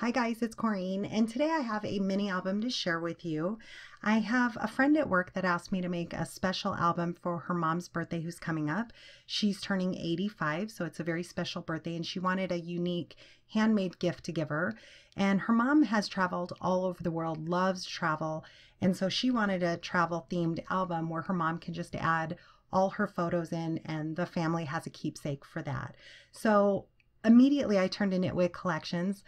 Hi guys, it's Corrine, and today I have a mini album to share with you. I have a friend at work that asked me to make a special album for her mom's birthday who's coming up. She's turning 85, so it's a very special birthday, and she wanted a unique handmade gift to give her. And her mom has traveled all over the world, loves travel, and so she wanted a travel themed album where her mom can just add all her photos in, and the family has a keepsake for that. So immediately I turned to Knit Wig Collections.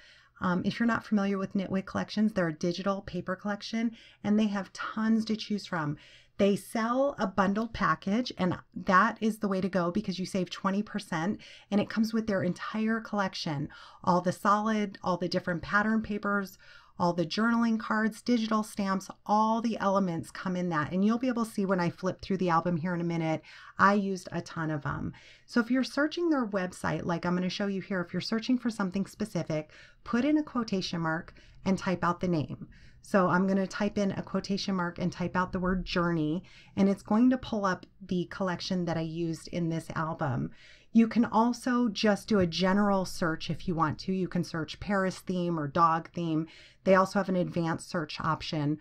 If you're not familiar with Knit Wig Collections, they're a digital paper collection, and they have tons to choose from. They sell a bundled package, and that is the way to go because you save 20%, and it comes with their entire collection. All the solid, all the different pattern papers, all the journaling cards, digital stamps, all the elements come in that. And you'll be able to see when I flip through the album here in a minute, I used a ton of them. So if you're searching their website, like I'm going to show you here, if you're searching for something specific, put in a quotation mark and type out the name. So I'm going to type in a quotation mark and type out the word journey, and it's going to pull up the collection that I used in this album. You can also just do a general search if you want to. You can search Paris theme or dog theme. They also have an advanced search option,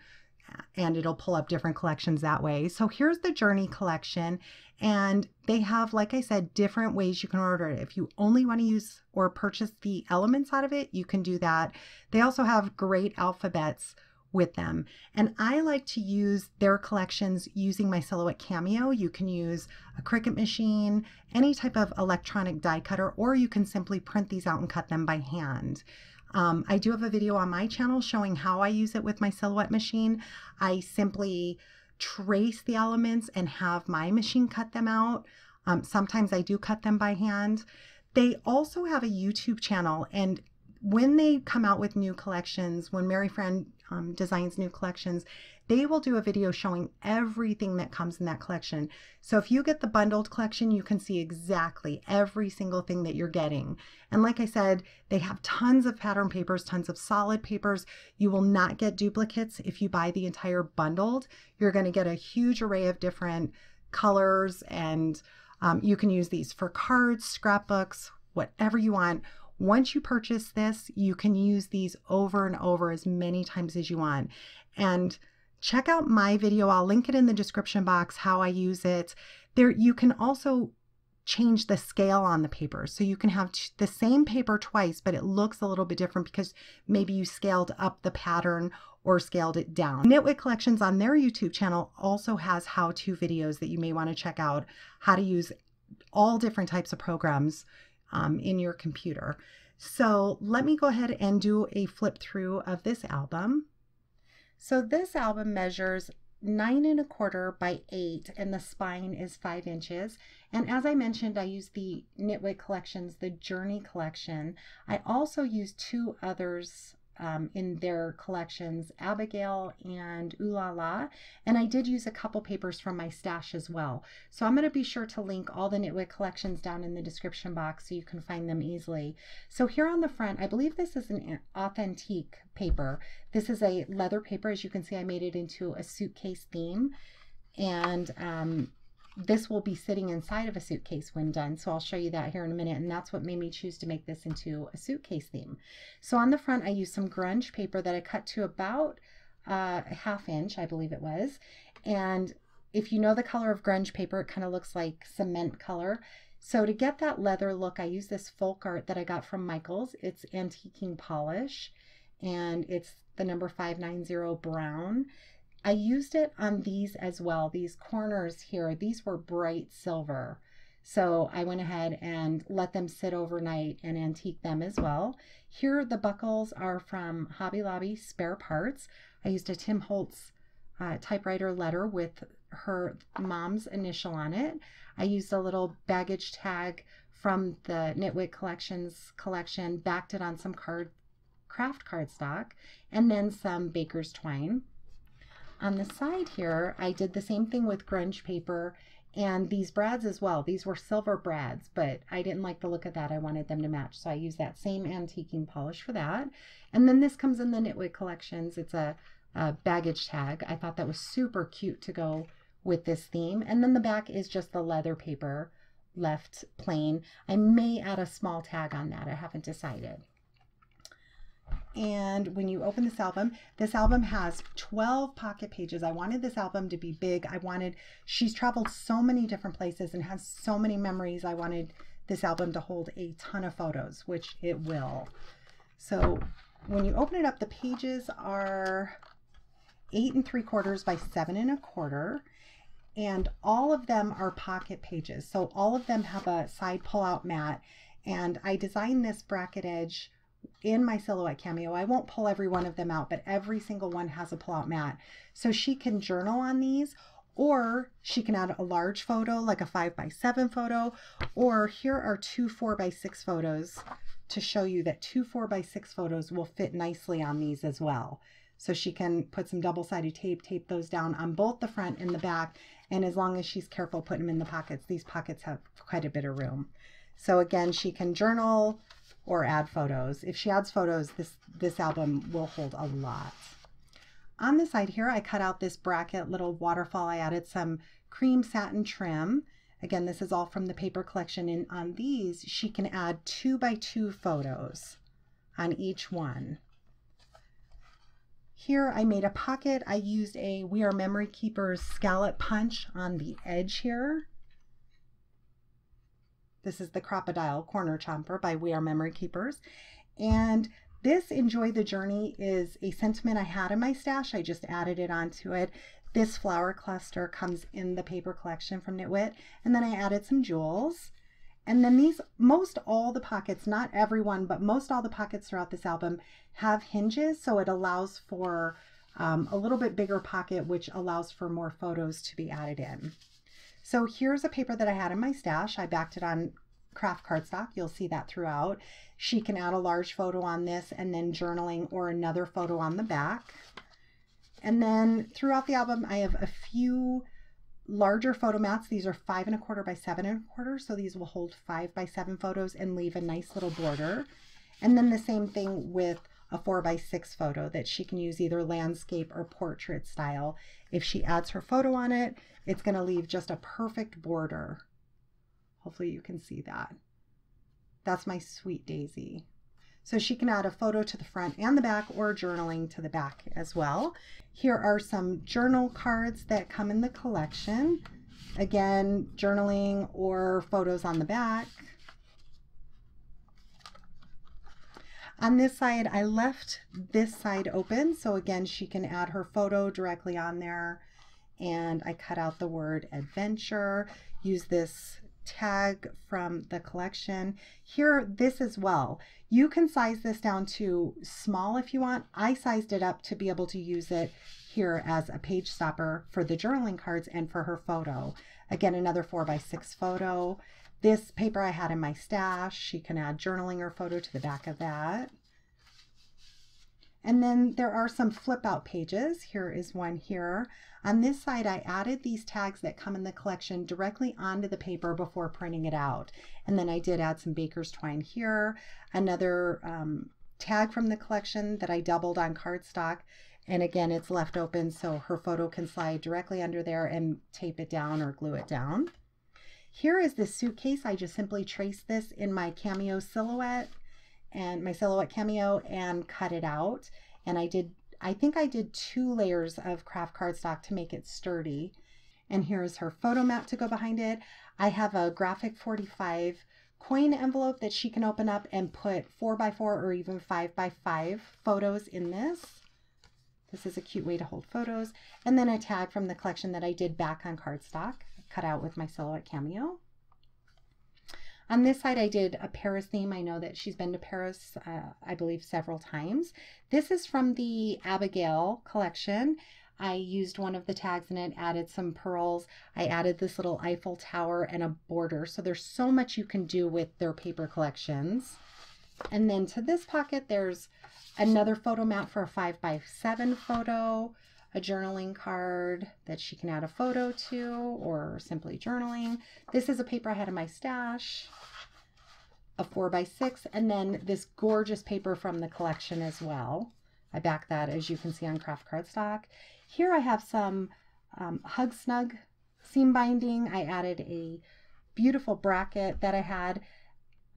and it'll pull up different collections that way. So here's the Journey collection, and they have, like I said, different ways you can order it. If you only want to use or purchase the elements out of it, you can do that. They also have great alphabets with them, and I like to use their collections using my Silhouette Cameo. You can use a Cricut machine, any type of electronic die cutter, or you can simply print these out and cut them by hand. I do have a video on my channel showing how I use it with my Silhouette machine. I simply trace the elements and have my machine cut them out. Sometimes I do cut them by hand. They also have a YouTube channel, and when they come out with new collections, when Mary Friend designs new collections, they will do a video showing everything that comes in that collection. So if you get the bundled collection, you can see exactly every single thing that you're getting. And like I said, they have tons of pattern papers, tons of solid papers. You will not get duplicates if you buy the entire bundled. You're going to get a huge array of different colors, and you can use these for cards, scrapbooks, whatever you want. Once you purchase this, you can use these over and over as many times as you want. And check out my video. I'll link it in the description box, how I use it. There, you can also change the scale on the paper. So you can have the same paper twice, but it looks a little bit different because maybe you scaled up the pattern or scaled it down. Knit Wig Collections on their YouTube channel also has how-to videos that you may want to check out, how to use all different types of programs in your computer. So let me go ahead and do a flip through of this album. So this album measures 9 1/4 by 8, and the spine is 5 inches. And as I mentioned, I used the Knit Wig Collections, the Journey collection. I also used two others in their collections, Abigail and Ooh La La, and I did use a couple papers from my stash as well. So I'm going to be sure to link all the Knit Wig Collections down in the description box so you can find them easily. So here on the front, I believe this is an authentique paper. This is a leather paper. As you can see, I made it into a suitcase theme, and this will be sitting inside of a suitcase when done, so I'll show you that here in a minute, and that's what made me choose to make this into a suitcase theme. So on the front, I used some grunge paper that I cut to about a 1/2 inch, I believe it was, and if you know the color of grunge paper, it kind of looks like cement color. So to get that leather look, I used this folk art that I got from Michaels. It's antiquing polish, and it's the number 590 brown. I used it on these as well. These corners here, these were bright silver. So I went ahead and let them sit overnight and antique them as well. Here, the buckles are from Hobby Lobby Spare Parts. I used a Tim Holtz typewriter letter with her mom's initial on it. I used a little baggage tag from the Knit Wig Collections collection, backed it on some craft cardstock, and then some baker's twine. On the side here, I did the same thing with grunge paper and these brads as well. These were silver brads, but I didn't like the look of that. I wanted them to match, so I used that same antiquing polish for that. And then this comes in the Knit Wig Collections. It's a baggage tag. I thought that was super cute to go with this theme. And then the back is just the leather paper left plain. I may add a small tag on that. I haven't decided. And when you open this album has 12 pocket pages. I wanted this album to be big. She's traveled so many different places and has so many memories. I wanted this album to hold a ton of photos, which it will. So when you open it up, the pages are 8 3/4 by 7 1/4. And all of them are pocket pages. So all of them have a side pull-out mat. And I designed this bracket edge in my Silhouette Cameo. I won't pull every one of them out, but every single one has a pull-out mat. So she can journal on these, or she can add a large photo, like a 5 by 7 photo, or here are two 4 by 6 photos to show you that two 4 by 6 photos will fit nicely on these as well. So she can put some double-sided tape, tape those down on both the front and the back, and as long as she's careful putting them in the pockets, these pockets have quite a bit of room. So again, she can journal or add photos. If she adds photos, this album will hold a lot. On the side here, I cut out this bracket little waterfall. I added some cream satin trim. Again, this is all from the paper collection, and on these, she can add 2 by 2 photos on each one. Here I made a pocket. I used a We Are Memory Keepers scallop punch on the edge here. This is the Crocodile Corner Chomper by We Are Memory Keepers. And this Enjoy the Journey is a sentiment I had in my stash. I just added it onto it. This flower cluster comes in the paper collection from KnitWit. And then I added some jewels. And then these, most all the pockets, not every one, but most all the pockets throughout this album have hinges, so it allows for a little bit bigger pocket, which allows for more photos to be added in. So here's a paper that I had in my stash. I backed it on craft cardstock. You'll see that throughout. She can add a large photo on this and then journaling or another photo on the back. And then throughout the album, I have a few larger photo mats. These are 5 1/4 by 7 1/4, so these will hold 5 by 7 photos and leave a nice little border. And then the same thing with a 4 by 6 photo that she can use either landscape or portrait style. If she adds her photo on it, it's going to leave just a perfect border. Hopefully you can see that. That's my sweet Daisy. So she can add a photo to the front and the back, or journaling to the back as well. Here are some journal cards that come in the collection. Again, journaling or photos on the back. On this side, I left this side open. So again, she can add her photo directly on there. And I cut out the word adventure, use this tag from the collection. Here, this as well. You can size this down to small if you want. I sized it up to be able to use it here as a page stopper for the journaling cards and for her photo. Again, another 4 by 6 photo. This paper I had in my stash, she can add journaling or photo to the back of that. And then there are some flip out pages. Here is one here. On this side, I added these tags that come in the collection directly onto the paper before printing it out. And then I did add some baker's twine here, another tag from the collection that I doubled on cardstock. And again, it's left open so her photo can slide directly under there and tape it down or glue it down. Here is this suitcase. I just simply traced this in my Cameo Silhouette and my Silhouette Cameo and cut it out. And I think I did 2 layers of craft cardstock to make it sturdy. And here is her photo mat to go behind it. I have a Graphic 45 coin envelope that she can open up and put 4 by 4 or even 5 by 5 photos in this. This is a cute way to hold photos. And then a tag from the collection that I did back on cardstock, cut out with my Silhouette Cameo. On this side, I did a Paris theme. I know that she's been to Paris, I believe, several times. This is from the Abigail collection. I used one of the tags in it, added some pearls. I added this little Eiffel Tower and a border. So there's so much you can do with their paper collections. And then to this pocket, there's another photo mat for a 5 by 7 photo, a journaling card that she can add a photo to, or simply journaling. This is a paper I had in my stash, a 4 by 6, and then this gorgeous paper from the collection as well. I backed that, as you can see, on craft cardstock. Here I have some Hug Snug seam binding. I added a beautiful bracket that I had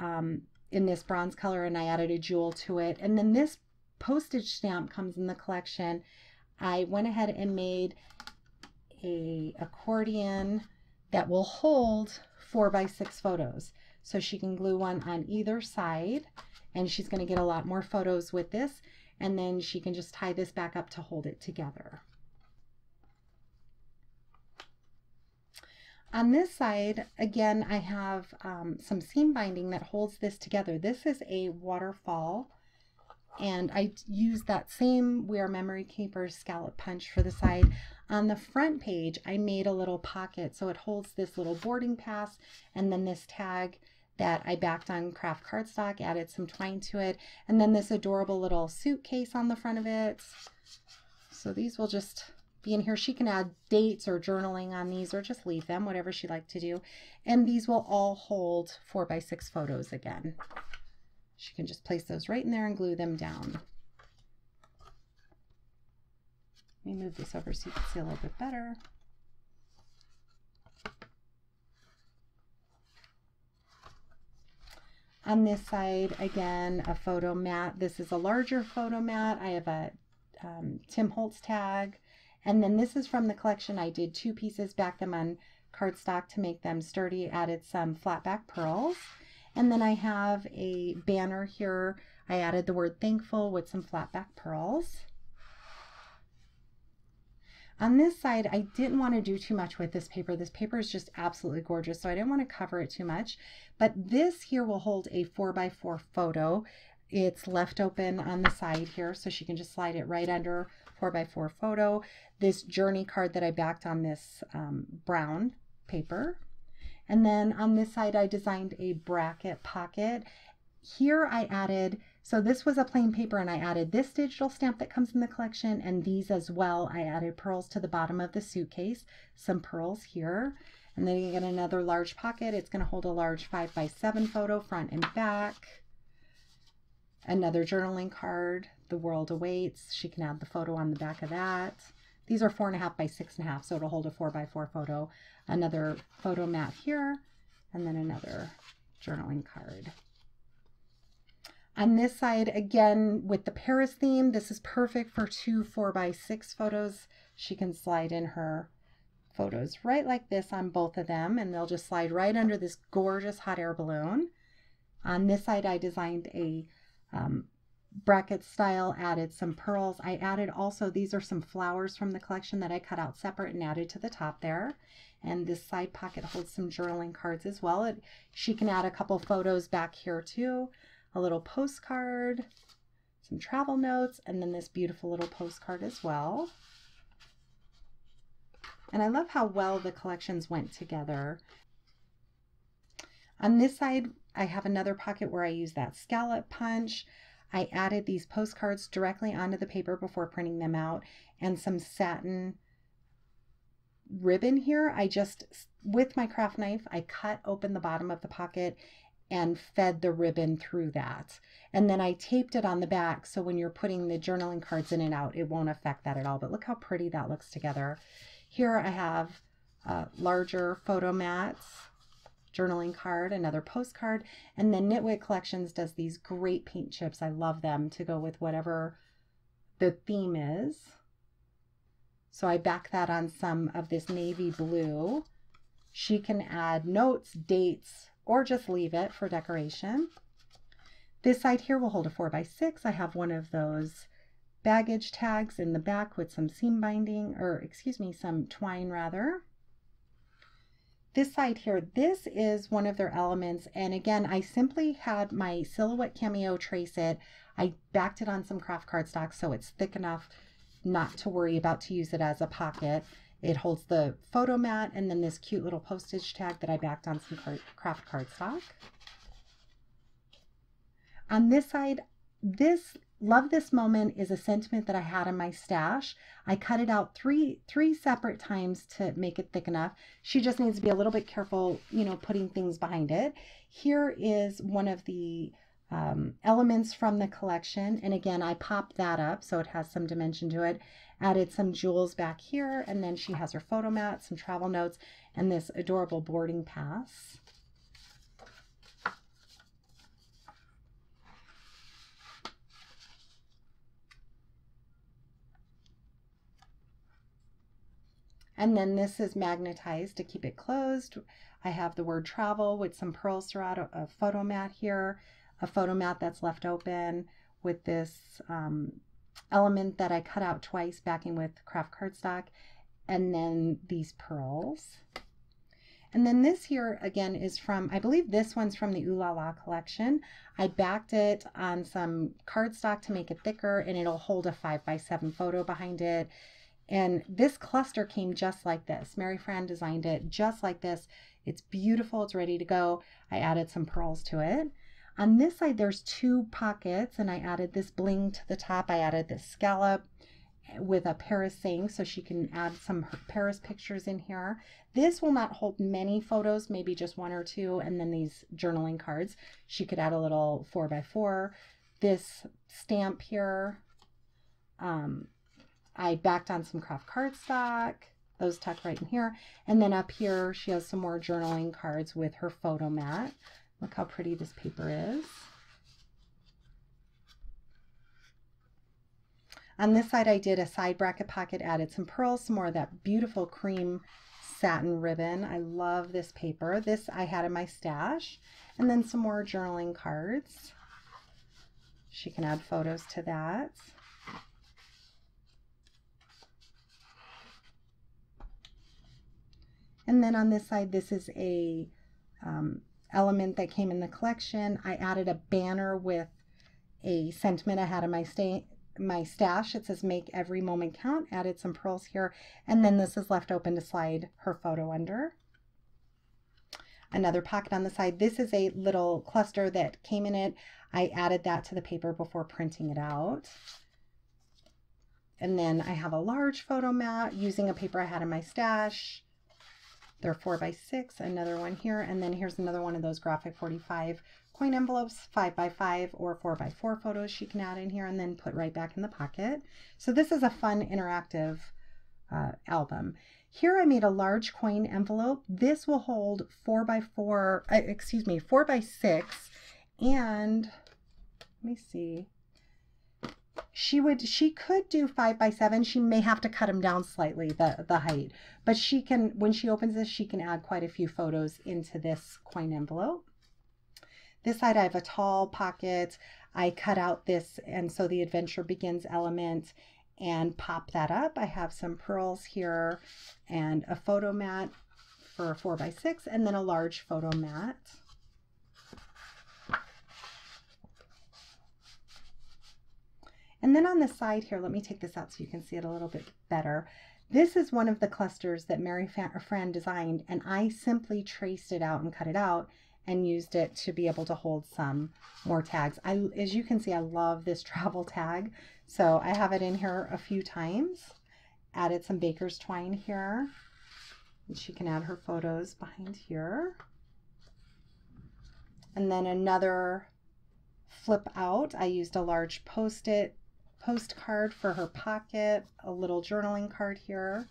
in this bronze color, and I added a jewel to it. And then this postage stamp comes in the collection. I went ahead and made a accordion that will hold 4x6 photos. So she can glue one on either side, and she's going to get a lot more photos with this, and then she can just tie this back up to hold it together. On this side, again, I have some seam binding that holds this together. This is a waterfall, and I use that same We Are Memory Keepers scallop punch for the side. On the front page, I made a little pocket, so it holds this little boarding pass, and then this tag that I backed on craft cardstock, added some twine to it, and then this adorable little suitcase on the front of it. So these will just be in here. She can add dates or journaling on these, or just leave them, whatever she'd like to do. And these will all hold 4x6 photos again. She can just place those right in there and glue them down. Let me move this over so you can see a little bit better. On this side, again, a photo mat. This is a larger photo mat. I have a Tim Holtz tag. And then this is from the collection. I did two pieces, backed them on cardstock to make them sturdy, added some flat back pearls. And then I have a banner here. I added the word thankful with some flat back pearls. On this side, I didn't want to do too much with this paper. This paper is just absolutely gorgeous, so I didn't want to cover it too much. But this here will hold a 4x4 photo. It's left open on the side here, so she can just slide it right under 4x4 photo. This journey card that I backed on this brown paper. And then on this side, I designed a bracket pocket. Here I added, so this was a plain paper, and I added this digital stamp that comes in the collection and these as well. I added pearls to the bottom of the suitcase, some pearls here. And then you get another large pocket. It's going to hold a large 5x7 photo, front and back. Another journaling card, The World Awaits. She can add the photo on the back of that. These are 4.5 by 6.5, so it'll hold a 4x4 photo. Another photo mat here, and then another journaling card. On this side, again, with the Paris theme, this is perfect for two 4x6 photos. She can slide in her photos right like this on both of them, and they'll just slide right under this gorgeous hot air balloon. On this side, I designed a bracket style, added some pearls. I added also, these are some flowers from the collection that I cut out separate and added to the top there. And this side pocket holds some journaling cards as well. She can add a couple photos back here too. A little postcard, some travel notes, and then this beautiful little postcard as well. And I love how well the collections went together. On this side, I have another pocket where I use that scallop punch. I added these postcards directly onto the paper before printing them out, and some satin ribbon here. I just, with my craft knife, I cut open the bottom of the pocket and fed the ribbon through that. And then I taped it on the back, so when you're putting the journaling cards in and out, it won't affect that at all. But look how pretty that looks together. Here I have larger photo mats, journaling card, another postcard, and then Knitwit Collections does these great paint chips. I love them to go with whatever the theme is. So I back that on some of this navy blue. She can add notes, dates, or just leave it for decoration. This side here will hold a 4x6. I have one of those baggage tags in the back with some seam binding, or excuse me, some twine rather. This side here, this is one of their elements. And again, I simply had my Silhouette Cameo trace it. I backed it on some craft cardstock so it's thick enough not to worry about to use it as a pocket. It holds the photo mat and then this cute little postage tag that I backed on some craft cardstock. On this side, this Love This Moment is a sentiment that I had in my stash. I cut it out three separate times to make it thick enough. She just needs to be a little bit careful, you know, putting things behind it. Here is one of the elements from the collection, and again I popped that up so it has some dimension to it. Added some jewels back here, and then she has her photo mat, some travel notes, and this adorable boarding pass. And then this is magnetized to keep it closed. I have the word travel with some pearls throughout a photo mat here, a photo mat that's left open with this element that I cut out twice, backing with craft cardstock, and then these pearls. And then this here again is from, I believe this one's from the Ooh La La collection. I backed it on some cardstock to make it thicker, and it'll hold a 5x7 photo behind it. And this cluster came just like this. Mary Fran designed it just like this. It's beautiful, it's ready to go. I added some pearls to it. On this side, there's two pockets, and I added this bling to the top. I added this scallop with a Paris saying, so she can add some Paris pictures in here. This will not hold many photos, maybe just one or two, and then these journaling cards. She could add a little 4x4. This stamp here, I backed on some craft cardstock. Those tuck right in here. And then up here, she has some more journaling cards with her photo mat. Look how pretty this paper is. On this side, I did a side bracket pocket, added some pearls, some more of that beautiful cream satin ribbon. I love this paper. This I had in my stash. And then some more journaling cards. She can add photos to that. And then on this side, this is a element that came in the collection. I added a banner with a sentiment I had in my stash. It says, "Make every moment count." Added some pearls here, and then this is left open to slide her photo under. Another pocket on the side. This is a little cluster that came in it. I added that to the paper before printing it out. And then I have a large photo mat using a paper I had in my stash. They're 4x6, another one here, and then here's another one of those Graphic 45 coin envelopes, 5x5 or 4x4 photos she can add in here and then put right back in the pocket. So this is a fun interactive album. Here I made a large coin envelope. This will hold 4x6, and let me see. She could do 5x7. She may have to cut them down slightly, the height, but she can, when she opens this, she can add quite a few photos into this coin envelope. This side, I have a tall pocket. I cut out this "and so the adventure begins" element and pop that up. I have some pearls here and a photo mat for 4x6 and then a large photo mat. And then on the side here, let me take this out so you can see it a little bit better. This is one of the clusters that Mary Fran designed, and I simply traced it out and cut it out and used it to be able to hold some more tags. As you can see, I love this travel tag, so I have it in here a few times. Added some baker's twine here, and she can add her photos behind here. And then another flip out. I used a large Post-it postcard for her pocket, a little journaling card here,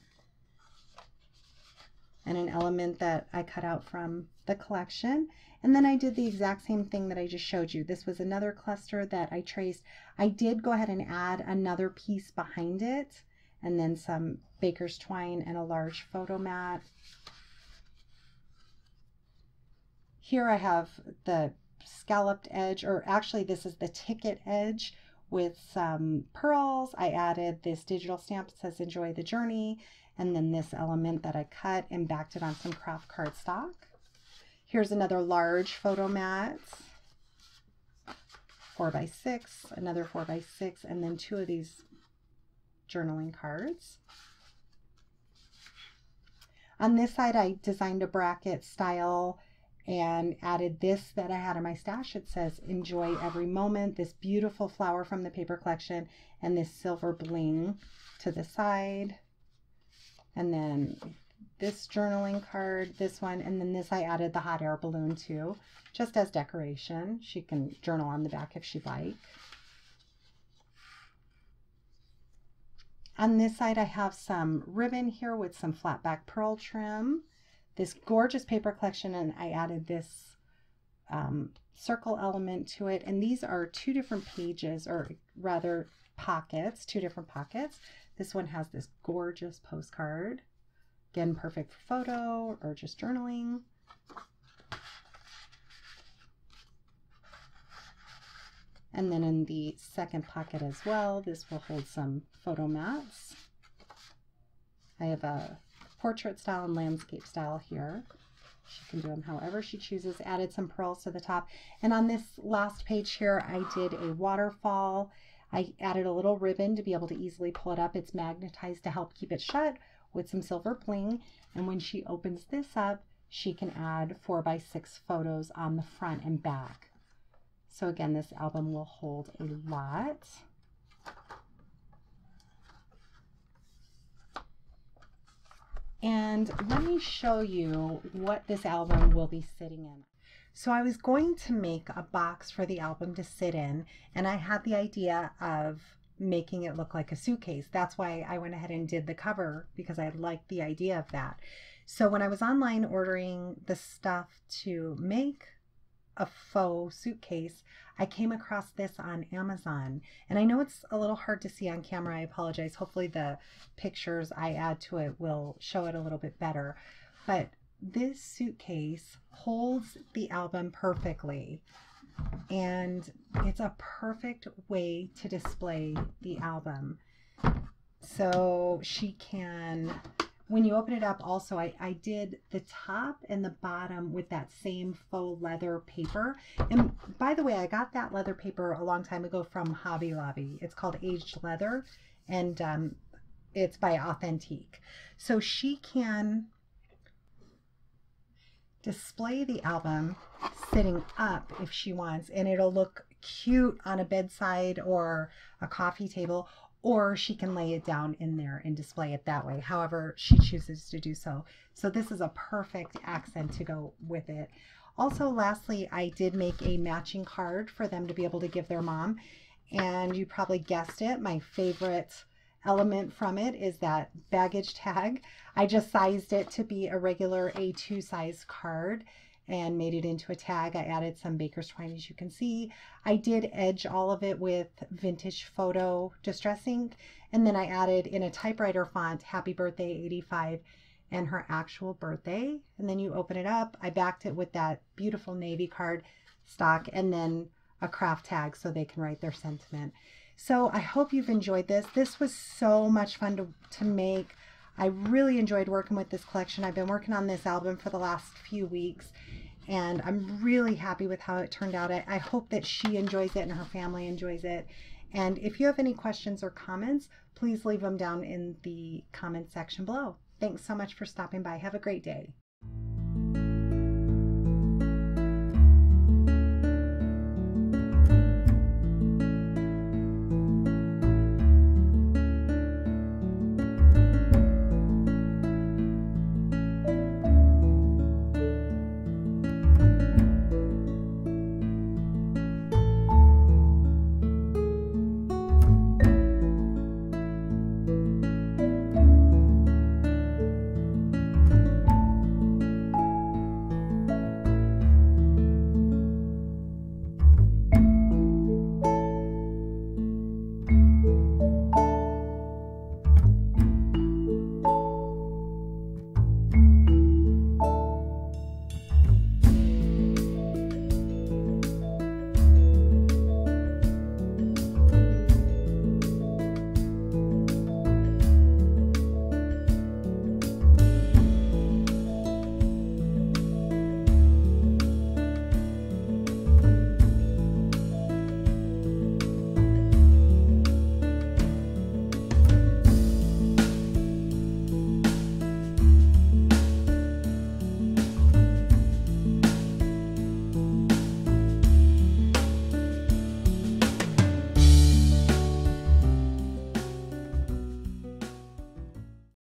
and an element that I cut out from the collection. And then I did the exact same thing that I just showed you. This was another cluster that I traced. I did go ahead and add another piece behind it, and then some baker's twine and a large photo mat. Here I have the scalloped edge, or actually this is the ticket edge, with some pearls. I added this digital stamp that says "Enjoy the Journey," and then this element that I cut and backed it on some craft cardstock. Here's another large photo mat, 4x6, another 4x6, and then two of these journaling cards. On this side, I designed a bracket style and added this that I had in my stash. It says "Enjoy Every Moment," this beautiful flower from the paper collection, and this silver bling to the side. And then this journaling card, this one, and then this I added the hot air balloon to, just as decoration. She can journal on the back if she'd like. On this side, I have some ribbon here with some flat back pearl trim, this gorgeous paper collection, and I added this circle element to it. And these are two different pages, or rather pockets, two different pockets. This one has this gorgeous postcard Again, perfect for photo or just journaling. And then in the second pocket as well, this will hold some photo mats. I have a portrait style and landscape style here. She can do them however she chooses. Added some pearls to the top. And on this last page here, I did a waterfall. I added a little ribbon to be able to easily pull it up. It's magnetized to help keep it shut with some silver bling. And when she opens this up, she can add 4x6 photos on the front and back. So again, this album will hold a lot. And let me show you what this album will be sitting in. So I was going to make a box for the album to sit in, and I had the idea of making it look like a suitcase. That's why I went ahead and did the cover, because I liked the idea of that. So when I was online ordering the stuff to make a faux suitcase, I came across this on Amazon. And I know it's a little hard to see on camera, I apologize. Hopefully the pictures I add to it will show it a little bit better. But this suitcase holds the album perfectly. And it's a perfect way to display the album. So she can, when you open it up also, I did the top and the bottom with that same faux leather paper. And by the way, I got that leather paper a long time ago from Hobby Lobby. It's called Aged Leather, and it's by Authentique. So she can display the album sitting up if she wants, and it'll look cute on a bedside or a coffee table, or she can lay it down in there and display it that way, however she chooses to do so. So this is a perfect accent to go with it. Also, lastly, I did make a matching card for them to be able to give their mom. And you probably guessed it, my favorite element from it is that baggage tag. I just sized it to be a regular A2 size card and made it into a tag. I added some baker's twine, as you can see. I did edge all of it with vintage photo distress ink, and then I added in a typewriter font, happy birthday 85, and her actual birthday. And then you open it up. I backed it with that beautiful navy card stock and then a craft tag so they can write their sentiment. So I hope you've enjoyed this. This was so much fun to make. I really enjoyed working with this collection. I've been working on this album for the last few weeks, and I'm really happy with how it turned out. I hope that she enjoys it and her family enjoys it. And if you have any questions or comments, please leave them down in the comment section below. Thanks so much for stopping by. Have a great day.